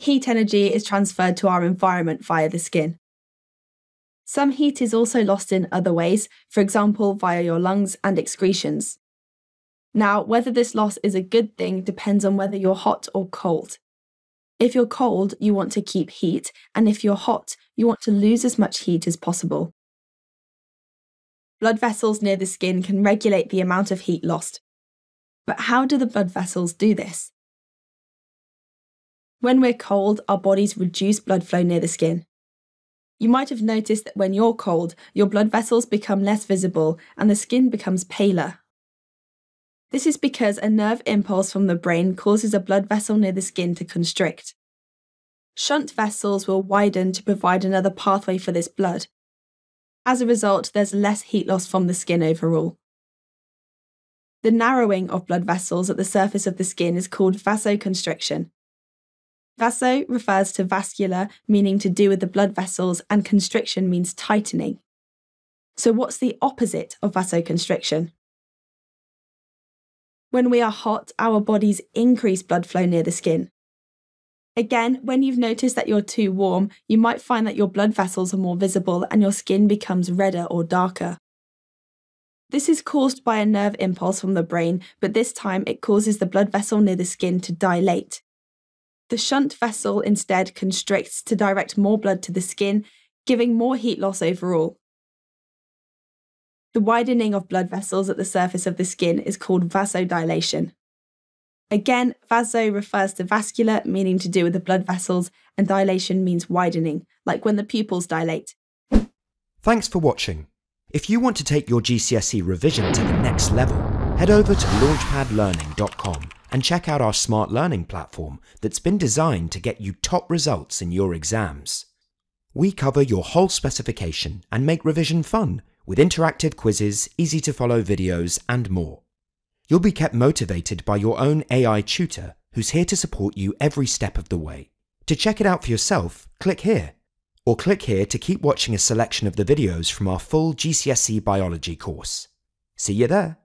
heat energy is transferred to our environment via the skin. Some heat is also lost in other ways, for example via your lungs and excretions. Now, whether this loss is a good thing depends on whether you're hot or cold. If you're cold, you want to keep heat, and if you're hot, you want to lose as much heat as possible. Blood vessels near the skin can regulate the amount of heat lost. But how do the blood vessels do this? When we're cold, our bodies reduce blood flow near the skin. You might have noticed that when you're cold, your blood vessels become less visible and the skin becomes paler. This is because a nerve impulse from the brain causes a blood vessel near the skin to constrict. Shunt vessels will widen to provide another pathway for this blood. As a result, there's less heat loss from the skin overall. The narrowing of blood vessels at the surface of the skin is called vasoconstriction. Vaso refers to vascular, meaning to do with the blood vessels, and constriction means tightening. So what's the opposite of vasoconstriction? When we are hot, our bodies increase blood flow near the skin. Again, when you've noticed that you're too warm, you might find that your blood vessels are more visible and your skin becomes redder or darker. This is caused by a nerve impulse from the brain, but this time it causes the blood vessel near the skin to dilate. The shunt vessel instead constricts to direct more blood to the skin, giving more heat loss overall. The widening of blood vessels at the surface of the skin is called vasodilation. Again, vaso refers to vascular, meaning to do with the blood vessels, and dilation means widening, like when the pupils dilate. Thanks for watching. If you want to take your GCSE revision to the next level, head over to launchpadlearning.com and check out our smart learning platform that's been designed to get you top results in your exams. We cover your whole specification and make revision fun, with interactive quizzes, easy-to-follow videos, and more. You'll be kept motivated by your own AI tutor, who's here to support you every step of the way. To check it out for yourself, click here. Or click here to keep watching a selection of the videos from our full GCSE Biology course. See you there!